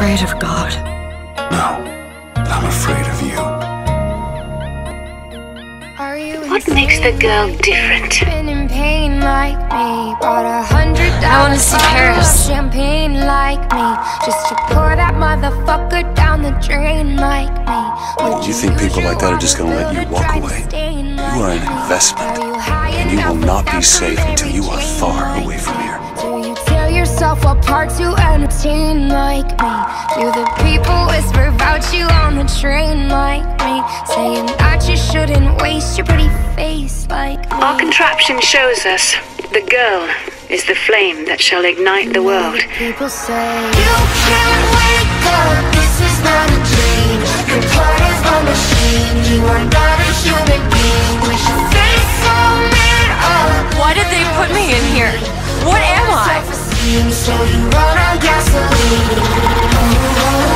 afraid of God. No, I'm afraid of you. Are you what makes the girl different? In pain like me, bought $100. I want to see Paris. Champagne like me, just to pour that motherfucker down the drain like me. You think people like that are just going to let you walk away? You are an investment, and you will not be safe until you are far away from here. Yourself apart to entertain like me. Do the people whisper about you on the train like me, saying that you shouldn't waste your pretty face like me? Our contraption shows us the girl is the flame that shall ignite the world. People say you can't wake up, this is not a dream. You're part of a machine, you are not a human being. We should face all men up. Why did they put me in here? What am I? So you run on gasoline.